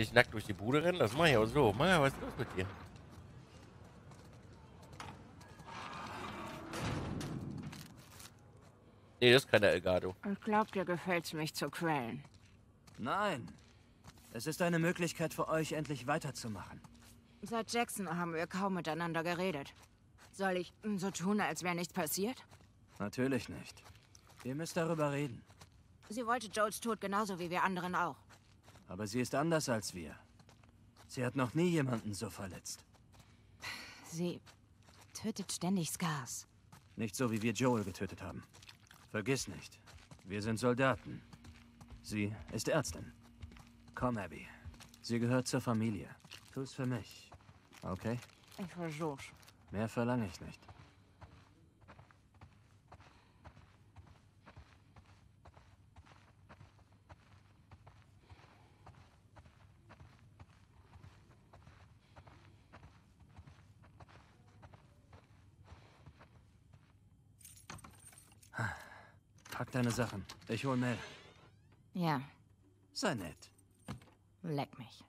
Nicht nackt durch die Bude rennen, das mach ich auch so. Maja, was ist los mit dir? Nee, das ist keine Elgato. Und glaubt ihr, gefällt's mich zu quälen? Nein. Es ist eine Möglichkeit für euch, endlich weiterzumachen. Seit Jackson haben wir kaum miteinander geredet. Soll ich so tun, als wäre nichts passiert? Natürlich nicht. Ihr müsst darüber reden. Sie wollte Joels Tod genauso wie wir anderen auch. Aber sie ist anders als wir. Sie hat noch nie jemanden so verletzt. Sie tötet ständig Scars. Nicht so, wie wir Joel getötet haben. Vergiss nicht, wir sind Soldaten. Sie ist Ärztin. Komm, Abby. Sie gehört zur Familie. Tu's für mich. Okay? Ich versuch's. Mehr verlange ich nicht. Pack deine Sachen. Ich hol Mel. Ja. Sei nett. Leck mich.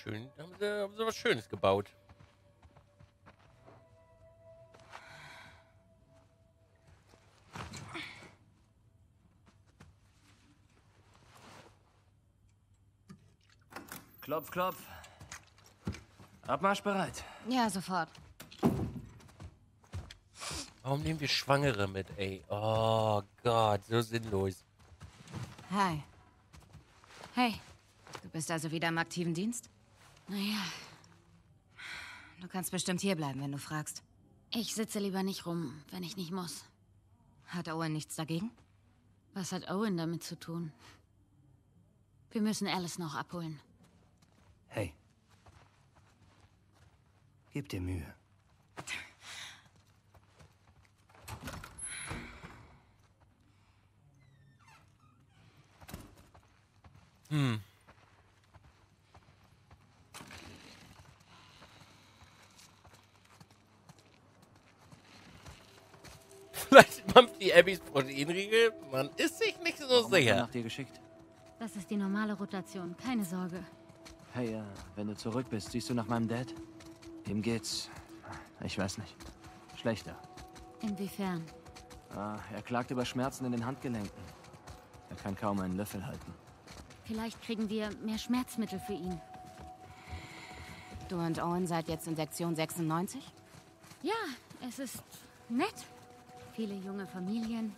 Schön, haben sie was Schönes gebaut. Klopf, klopf. Abmarsch bereit. Ja, sofort. Warum nehmen wir Schwangere mit, ey? Oh Gott, so sinnlos. Hi. Hey, du bist also wieder im aktiven Dienst? Naja, du kannst bestimmt hierbleiben, wenn du fragst. Ich sitze lieber nicht rum, wenn ich nicht muss. Hat Owen nichts dagegen? Was hat Owen damit zu tun? Wir müssen Alice noch abholen. Hey. Gib dir Mühe. Hm. Vielleicht mampft die Abbys Proteinriegel. Man ist sich nicht so sicher. Nach dir geschickt? Das ist die normale Rotation. Keine Sorge. Hey, wenn du zurück bist, siehst du nach meinem Dad? Ihm geht's, ich weiß nicht, schlechter. Inwiefern? Er klagt über Schmerzen in den Handgelenken. Er kann kaum einen Löffel halten. Vielleicht kriegen wir mehr Schmerzmittel für ihn. Du und Owen seid jetzt in Sektion 96? Ja, es ist nett. Viele junge Familien.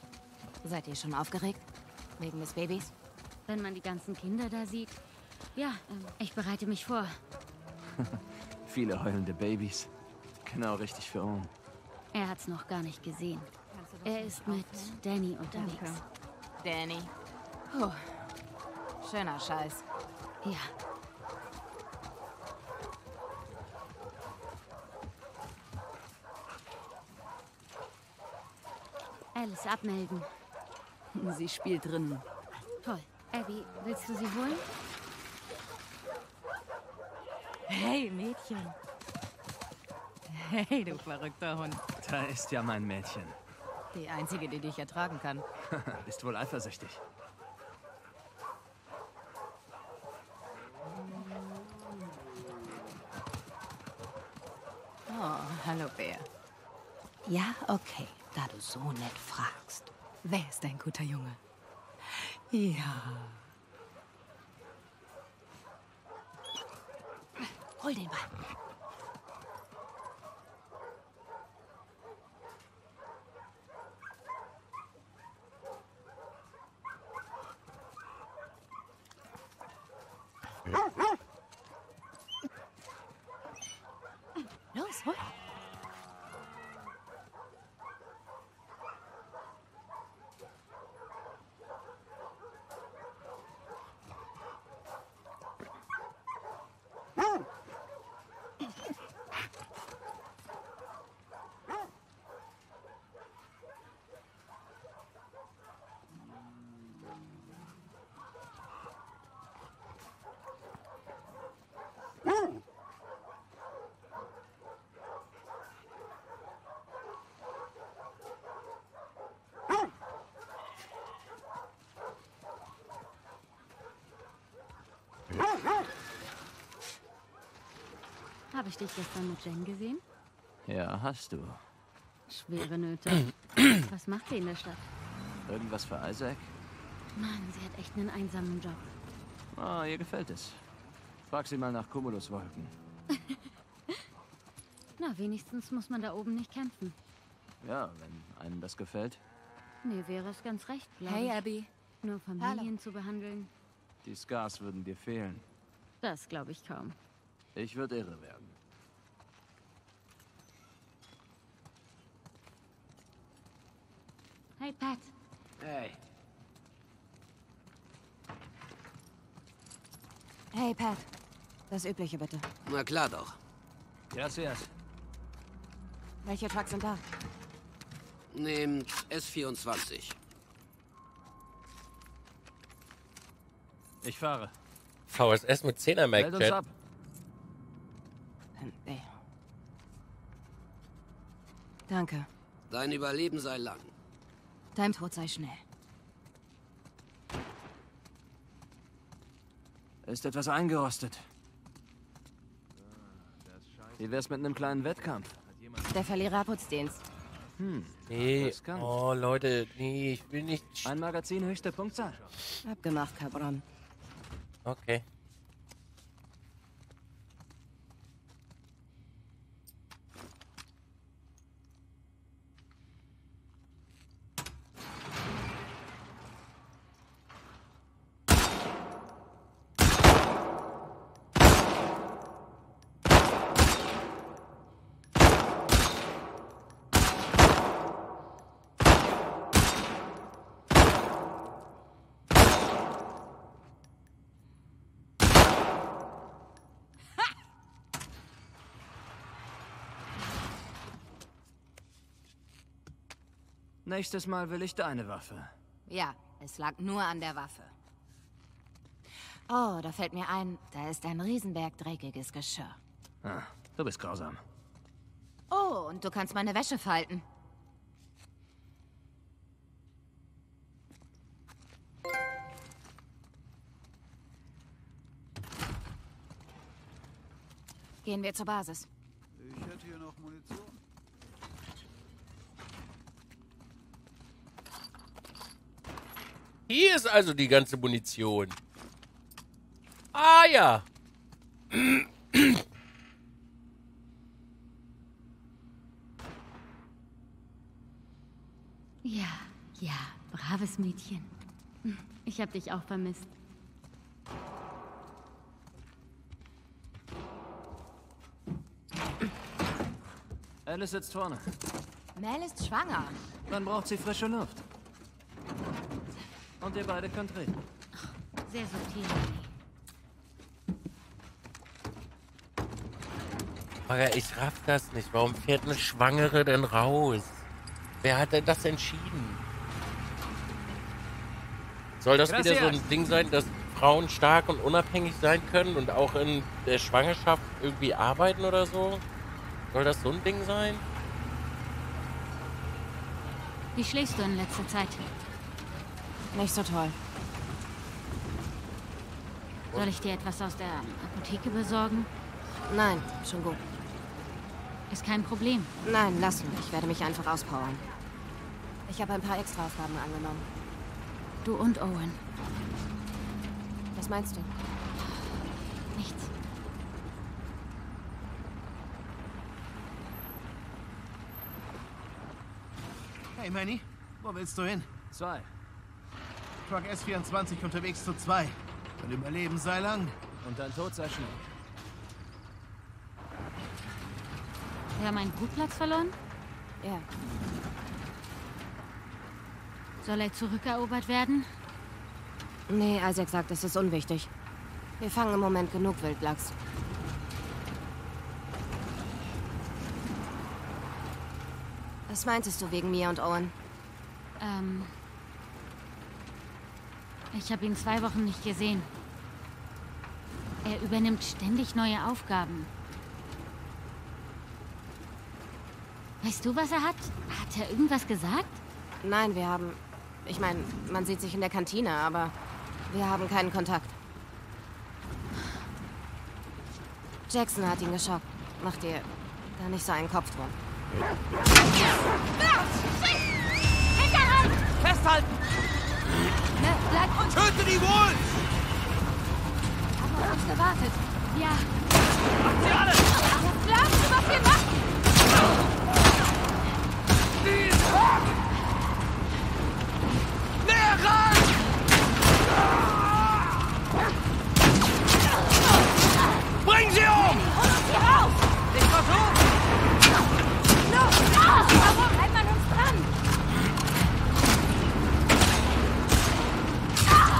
Seid ihr schon aufgeregt? Wegen des Babys? Wenn man die ganzen Kinder da sieht. Ja, ich bereite mich vor. Viele heulende Babys. Genau richtig für Owen. Er hat's noch gar nicht gesehen. Er ist mit Danny unterwegs. Danke. Danny. Puh. Schöner Scheiß. Ja. Alice abmelden. Sie spielt drinnen. Toll. Abby, willst du sie holen? Hey, Mädchen. Hey, du verrückter Hund. Da ist ja mein Mädchen. Die einzige, die dich ertragen kann. Bist wohl eifersüchtig. Oh, hallo, Bär. Ja, okay. Da du so nett fragst. Wer ist ein guter Junge? Ja. Hol den Ball. Los, hol! Habe ich dich gestern mit Jen gesehen? Ja, hast du. Schwere Nöte. Was macht sie in der Stadt? Irgendwas für Isaac? Mann, sie hat echt einen einsamen Job. Ah, ihr gefällt es. Frag sie mal nach Cumuluswolken. Na, wenigstens muss man da oben nicht kämpfen. Ja, wenn einem das gefällt. Nee, wäre es ganz recht, glaube ich. Hey, Abby. Nur Familien zu behandeln. Die Scars würden dir fehlen. Das glaube ich kaum. Ich würde irre werden. Hey, Pat. Hey. Hey, Pat. Das Übliche, bitte. Na klar doch. Gracias. Welche Trucks sind da? Nehmt S24. Ich fahre. VSS mit 10er Mac. Nee. Danke. Dein Überleben sei lang. Dein Tod sei schnell. Ist etwas eingerostet. Wie wär's mit einem kleinen Wettkampf? Der Verlierer Putzdienst. Nee. Oh, Leute. Nee, ich will nicht... Ein Magazin, höchste Punktzahl. Abgemacht, Cabron. Okay. Nächstes Mal will ich deine Waffe. Ja, es lag nur an der Waffe. Oh, da fällt mir ein, da ist ein Riesenberg dreckiges Geschirr. Ah, du bist grausam. Oh, und du kannst meine Wäsche falten. Gehen wir zur Basis. Ich hätte hier noch Munition. Hier ist also die ganze Munition. Ah ja. Ja, ja, braves Mädchen. Ich hab dich auch vermisst. Alice sitzt vorne. Mel ist schwanger. Dann braucht sie frische Luft. Und ihr beide könnt reden. Sehr subtil. Aber ich raff das nicht. Warum fährt eine Schwangere denn raus? Wer hat denn das entschieden? Soll das wieder so ein Ding sein, dass Frauen stark und unabhängig sein können und auch in der Schwangerschaft irgendwie arbeiten oder so? Soll das so ein Ding sein? Wie schläfst du in letzter Zeit? Nicht so toll. Soll ich dir etwas aus der Apotheke besorgen? Nein, schon gut. Ist kein Problem. Nein, lass mich. Ich werde mich einfach auspowern. Ich habe ein paar Extraaufgaben angenommen. Du und Owen. Was meinst du? Nichts. Hey, Manny. Wo willst du hin? Zwei. Truck S24 unterwegs zu 2. Dein Überleben sei lang. Und dein Tod sei schnell. Wir haben einen Brutplatz verloren? Ja. Soll er zurückerobert werden? Nee, Isaac sagt, es ist unwichtig. Wir fangen im Moment genug Wildlachs. Was meintest du wegen mir und Owen? Ich habe ihn 2 Wochen nicht gesehen. Er übernimmt ständig neue Aufgaben. Weißt du, was er hat? Hat er irgendwas gesagt? Nein, wir haben... Ich meine, man sieht sich in der Kantine, aber wir haben keinen Kontakt. Jackson hat ihn geschockt. Mach dir da nicht so einen Kopf drum. Hinterhalt! Festhalten! Ne, bleib uns! Töte die Wolves! Haben auf uns gewartet. Ja. Macht sie alle! Jetzt glaubst du, was wir machen! Näher ran! Bring sie um! Hol uns hier raus! Ich versuch's! Los! Ah! Warum bleibt man uns dran? Ah!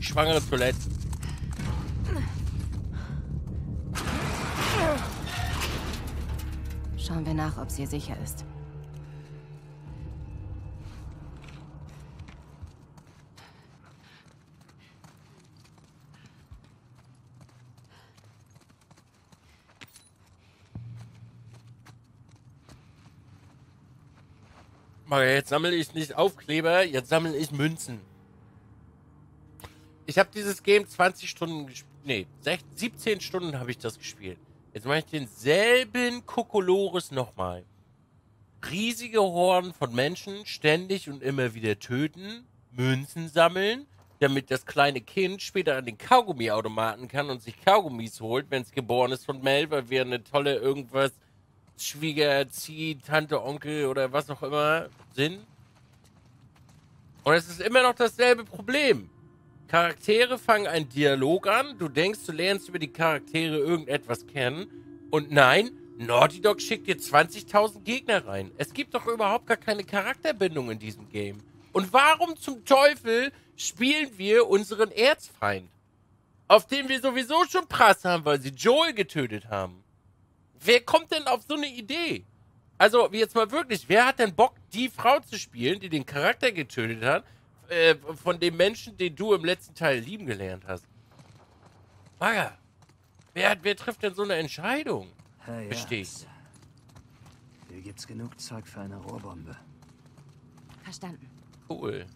Schwangere Toilette. Schauen wir nach, ob sie sicher ist. Jetzt sammle ich nicht Aufkleber, jetzt sammle ich Münzen. Ich habe dieses Game 20 Stunden gespielt. Nee, 17 Stunden habe ich das gespielt. Jetzt mache ich denselben Kokolores nochmal. Riesige Horden von Menschen ständig und immer wieder töten, Münzen sammeln, damit das kleine Kind später an den Kaugummiautomaten kann und sich Kaugummis holt, wenn es geboren ist von Mel, weil wir eine tolle irgendwas Schwieger, Zieh, Tante, Onkel oder was auch immer sind. Und es ist immer noch dasselbe Problem. Charaktere fangen einen Dialog an. Du denkst, du lernst über die Charaktere irgendetwas kennen. Und nein, Naughty Dog schickt dir 20.000 Gegner rein. Es gibt doch überhaupt gar keine Charakterbindung in diesem Game. Und warum zum Teufel spielen wir unseren Erzfeind? Auf den wir sowieso schon Prass haben, weil sie Joel getötet haben. Wer kommt denn auf so eine Idee? Also, jetzt mal wirklich, wer hat denn Bock, die Frau zu spielen, die den Charakter getötet hat, von dem Menschen, den du im letzten Teil lieben gelernt hast? Maja, wer trifft denn so eine Entscheidung? Hey, verstehst du? Hier gibt's genug Zeug für eine Rohrbombe. Verstanden. Cool.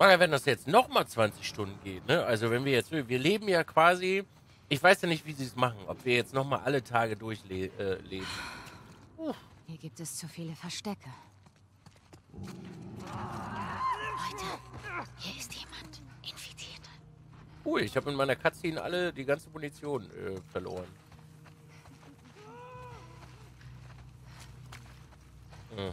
Wenn das jetzt nochmal 20 Stunden geht, ne? Also wenn wir jetzt, wir leben ja quasi, ich weiß ja nicht, wie sie es machen, ob wir jetzt nochmal alle Tage durchleben. Hier gibt es zu viele Verstecke. Leute, hier ist jemand infiziert. Cool, ich habe in meiner Cutscene die ganze Munition verloren. Hm.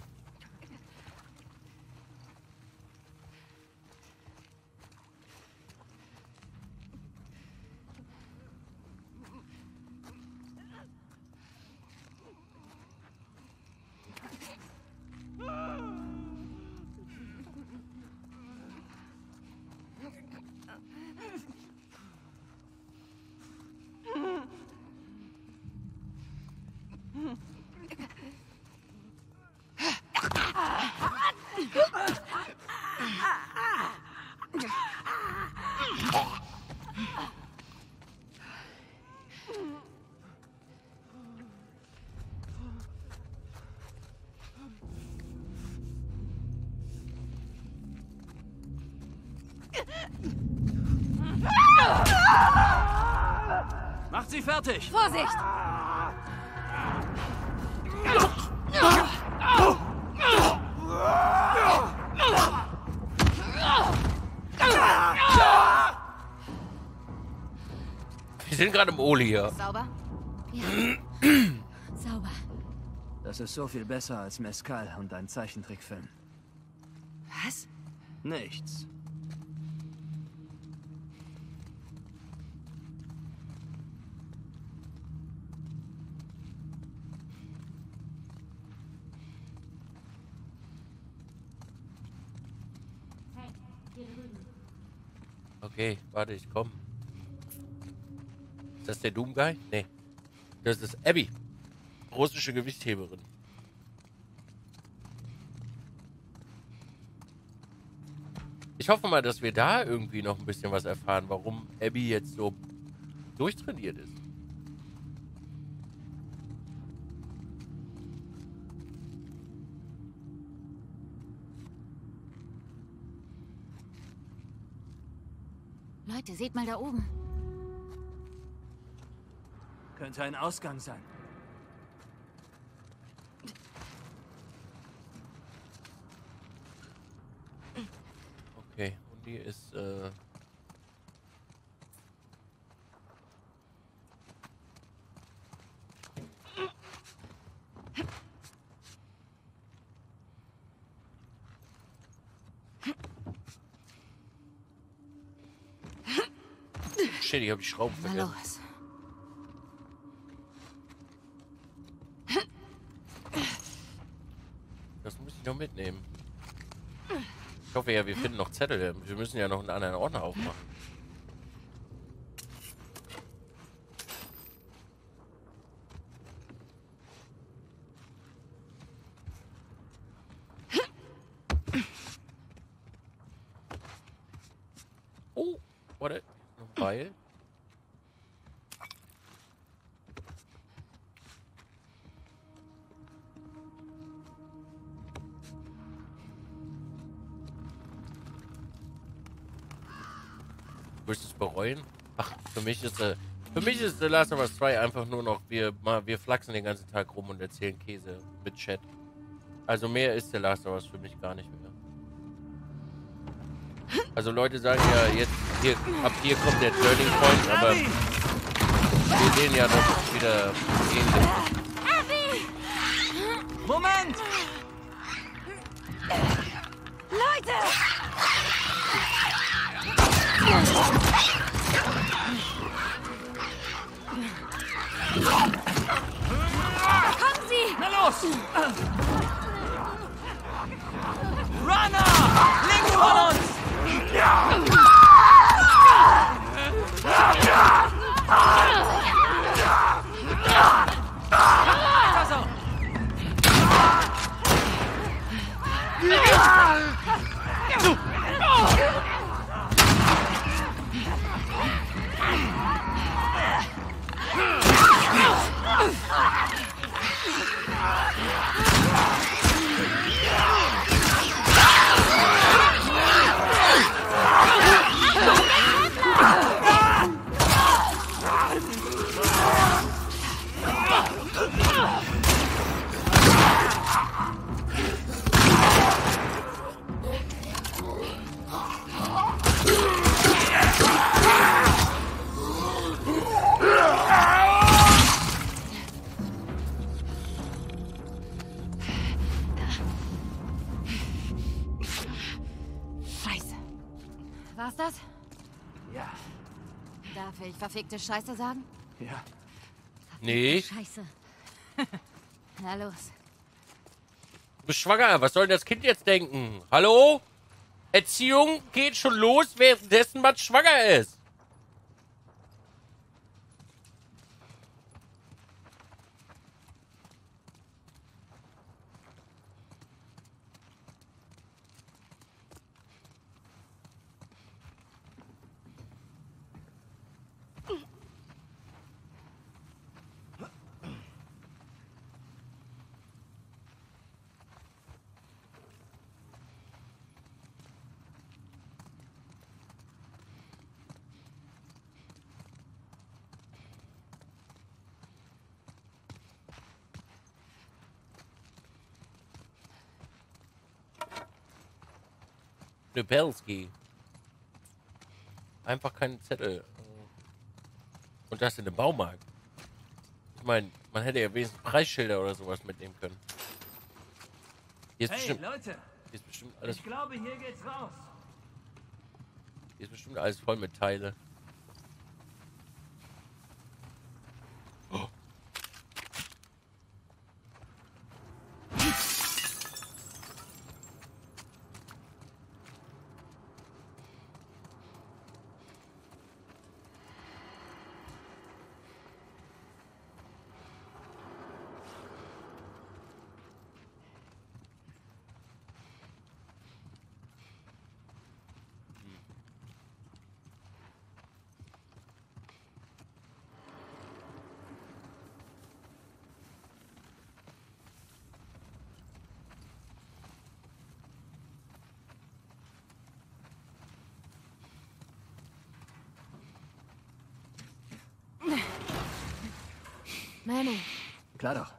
Macht sie fertig! Vorsicht! Wir sind gerade im Oli hier. Sauber? Ja. Sauber. Das ist so viel besser als Mezcal und ein Zeichentrickfilm. Was? Nichts. Okay, warte, ich komme. Ist das der Doom Guy? Nee. Das ist Abby. Russische Gewichtheberin. Ich hoffe mal, dass wir da irgendwie noch ein bisschen was erfahren, warum Abby jetzt so durchtrainiert ist. Leute, seht mal da oben. Könnte ein Ausgang sein. Okay, und die ist, Shit, ich hab die Schrauben vergessen. Das muss ich noch mitnehmen. Ich hoffe ja, wir finden noch Zettel. Wir müssen ja noch einen anderen Ordner aufmachen. Oh, warte. Noch ein Beil. Wirst du es bereuen? Ach, für mich ist The Last of Us 2 einfach nur noch, wir flachsen den ganzen Tag rum und erzählen Käse mit Chat. Also mehr ist The Last of Us für mich gar nicht mehr. Also Leute sagen ja, jetzt hier, ab hier kommt der Turning Point, aber wir sehen ja, dass es wieder gehen wird. Moment! Leute! Kommen Sie! Na los! Runner! Links von uns! War's das? Ja. Darf ich verfickte Scheiße sagen? Ja. Verfickte nee. Scheiße. Na los. Du bist schwanger. Was soll das Kind jetzt denken? Hallo? Erziehung geht schon los, währenddessen man schwanger ist. Nebelski. Einfach keinen Zettel. Und das in einem Baumarkt. Ich meine, man hätte ja wenigstens Preisschilder oder sowas mitnehmen können. Hier ist hey, bestimmt, Leute! Hier ist bestimmt alles, ich glaube, hier geht's raus. Hier ist bestimmt alles voll mit Teile. Oh. Manny. Klar doch.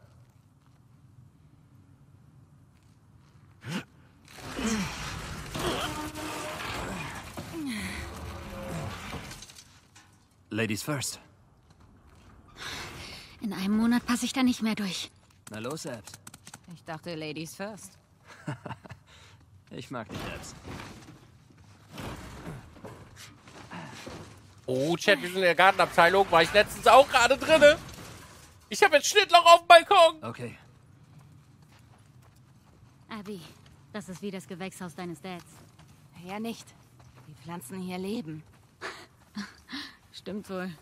Ladies first. In einem Monat passe ich da nicht mehr durch. Na los, Abs. Ich dachte, Ladies first. Ich mag dich, Abs. Oh, Chat, wir sind in der Gartenabteilung. War ich letztens auch gerade drinne. Ich habe ein Schnittlauch auf dem Balkon. Okay. Abby, das ist wie das Gewächshaus deines Dads. Ja, nicht. Die Pflanzen hier leben. Stimmt wohl.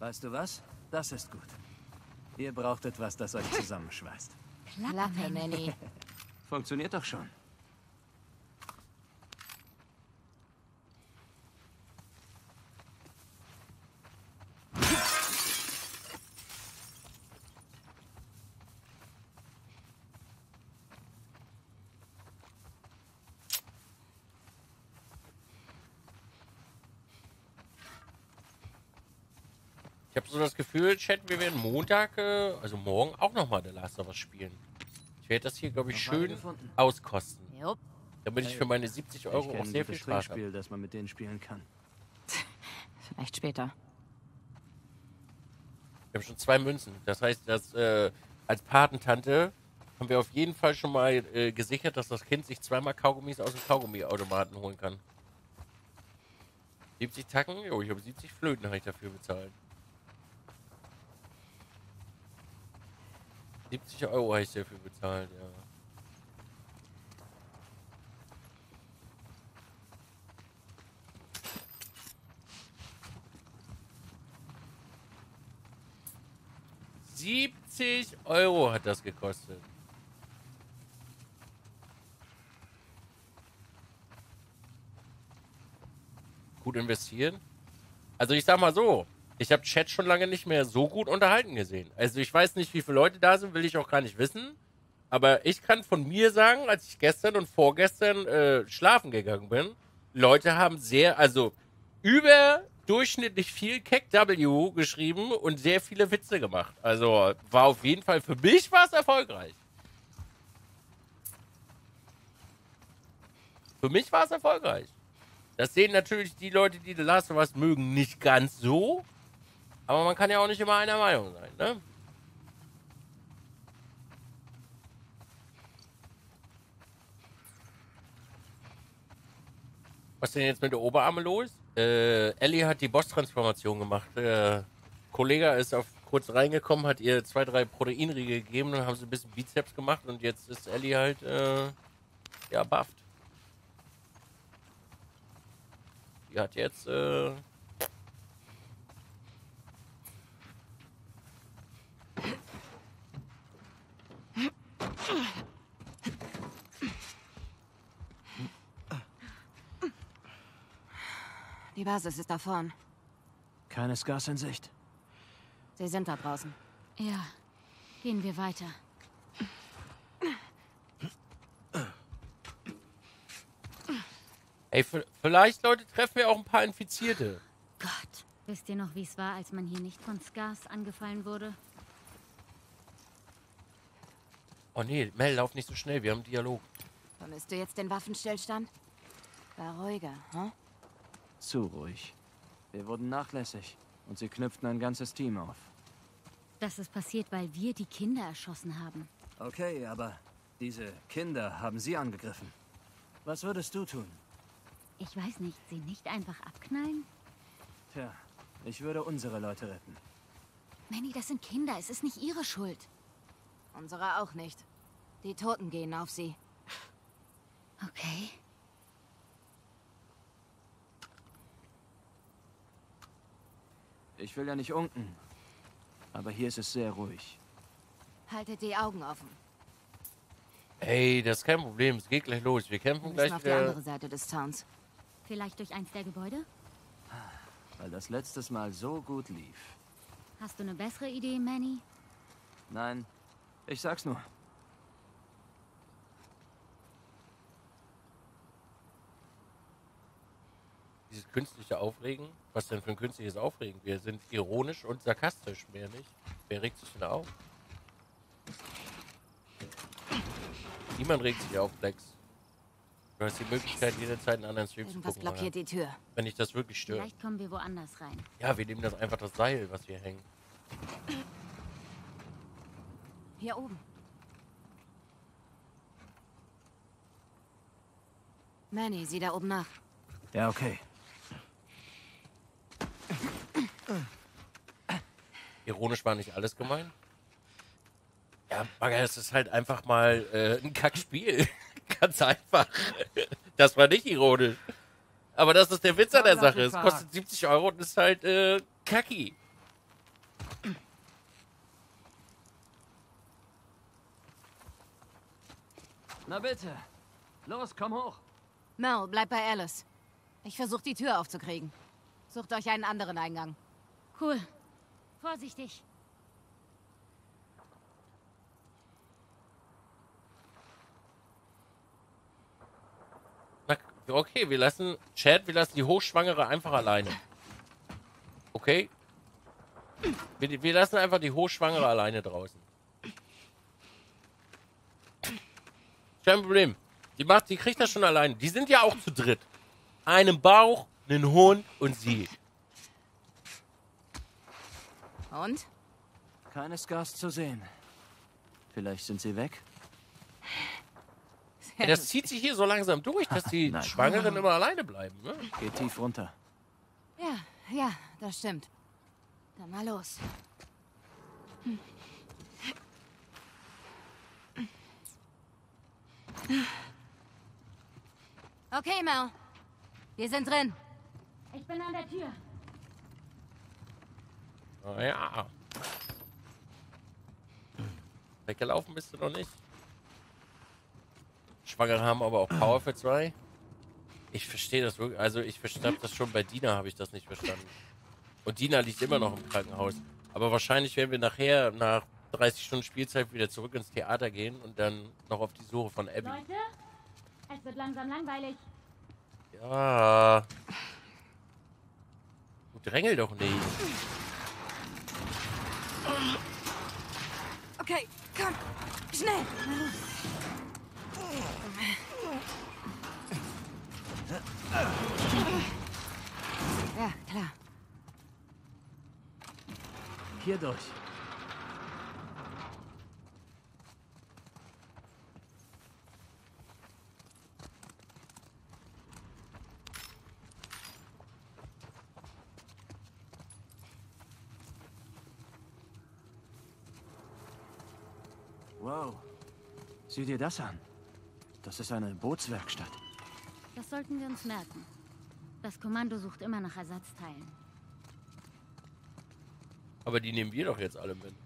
Weißt du was? Das ist gut. Ihr braucht etwas, das euch zusammenschweißt. Klappe, Manny. Funktioniert doch schon. Ich habe so das Gefühl, Chat, wir werden Montag, also morgen, auch nochmal The Last of Us spielen. Ich werde das hier, glaube ich, schön auskosten. Damit ich für meine 70 Euro auch sehr viel Spaß habe. Dass man mit denen spielen kann. Vielleicht später. Ich habe schon 2 Münzen. Das heißt, dass als Patentante haben wir auf jeden Fall schon mal gesichert, dass das Kind sich 2-mal Kaugummis aus dem Kaugummiautomaten holen kann. 70 Tacken? Jo, ich habe 70 Flöten habe ich dafür bezahlt. 70 Euro habe ich dafür bezahlt, ja. €70 hat das gekostet. Gut investieren? Also ich sag mal so. Ich habe Chat schon lange nicht mehr so gut unterhalten gesehen. Also ich weiß nicht, wie viele Leute da sind, will ich auch gar nicht wissen. Aber ich kann von mir sagen, als ich gestern und vorgestern schlafen gegangen bin, Leute haben sehr, also überdurchschnittlich viel KW geschrieben und sehr viele Witze gemacht. Also war auf jeden Fall, für mich war es erfolgreich. Für mich war es erfolgreich. Das sehen natürlich die Leute, die The Last of Us mögen, nicht ganz so. Aber man kann ja auch nicht immer einer Meinung sein, ne? Was ist denn jetzt mit der Oberarme los? Ellie hat die Boss-Transformation gemacht. Kollege ist kurz reingekommen, hat ihr 2, 3 Proteinriegel gegeben und haben sie ein bisschen Bizeps gemacht. Und jetzt ist Ellie halt, ja, bufft. Die hat jetzt, die Basis ist da vorn. Keine Scars in Sicht. Sie sind da draußen. Ja, gehen wir weiter. Ey, vielleicht, Leute, treffen wir auch ein paar Infizierte. Gott, wisst ihr noch, wie es war, als man hier nicht von Scars angefallen wurde? Oh nee, Mel, lauf nicht so schnell, wir haben einen Dialog. Vermisst du jetzt den Waffenstillstand? War ruhiger, hm? Zu ruhig. Wir wurden nachlässig und sie knüpften ein ganzes Team auf. Das ist passiert, weil wir die Kinder erschossen haben. Okay, aber diese Kinder haben sie angegriffen. Was würdest du tun? Ich weiß nicht, sie nicht einfach abknallen? Tja, ich würde unsere Leute retten. Manny, das sind Kinder, es ist nicht ihre Schuld. Unsere auch nicht. Die Toten gehen auf sie. Okay. Ich will ja nicht unken, aber hier ist es sehr ruhig. Haltet die Augen offen. Hey, das ist kein Problem, es geht gleich los. Wir kämpfen gleich auf der anderen Seite des Towns. Vielleicht durch eins der Gebäude? Weil das letztes Mal so gut lief. Hast du eine bessere Idee, Manny? Nein, ich sag's nur. Dieses künstliche Aufregen? Was denn für ein künstliches Aufregen? Wir sind ironisch und sarkastisch, mehr nicht. Wer regt sich denn auf? Niemand regt sich auf, Lex. Du hast die Möglichkeit, jederzeit einen anderen Stream zu gucken. Irgendwas blockiert die Tür. Wenn ich das wirklich störe. Vielleicht kommen wir woanders rein. Ja, wir nehmen das einfach das Seil, was wir hängen. Hier oben. Manny, sieh da oben nach. Ja, okay. Ironisch war nicht alles gemeint. Ja, Bagger, es ist halt einfach mal ein Kackspiel. Ganz einfach. Das war nicht ironisch. Aber das ist der Witz an der Sache. Es kostet 70 Euro und ist halt kacki. Na bitte. Los, komm hoch. Mel, bleib bei Alice. Ich versuche die Tür aufzukriegen. Sucht euch einen anderen Eingang. Cool. Vorsichtig. Okay, wir lassen... Chad, wir lassen die Hochschwangere einfach alleine. Okay? Wir lassen einfach die Hochschwangere alleine draußen. Kein Problem. Die kriegt das schon alleine. Die sind ja auch zu dritt. Einen Bauch, einen Hund und sie. Und? Keines Gas zu sehen. Vielleicht sind sie weg. Ey, das zieht sich hier so langsam durch, dass die Schwangeren immer alleine bleiben. Ne? Geht tief runter. Ja, das stimmt. Dann mal los. Okay, Mel. Wir sind drin. Ich bin an der Tür. Oh ja. Weggelaufen bist du noch nicht. Schwangere haben aber auch Power für 2. Ich verstehe das wirklich. Also ich verstehe das schon. Bei Dina habe ich das nicht verstanden. Und Dina liegt immer noch im Krankenhaus. Aber wahrscheinlich werden wir nachher nach 30 Stunden Spielzeit wieder zurück ins Theater gehen und dann noch auf die Suche von Abby. Leute, es wird langsam langweilig. Ja. Du drängel doch nicht. Okay, komm. Schnell. Ja, klar. Hier durch. Wow. Sieh dir das an. Das ist eine Bootswerkstatt. Das sollten wir uns merken. Das Kommando sucht immer nach Ersatzteilen. Aber die nehmen wir doch jetzt alle mit.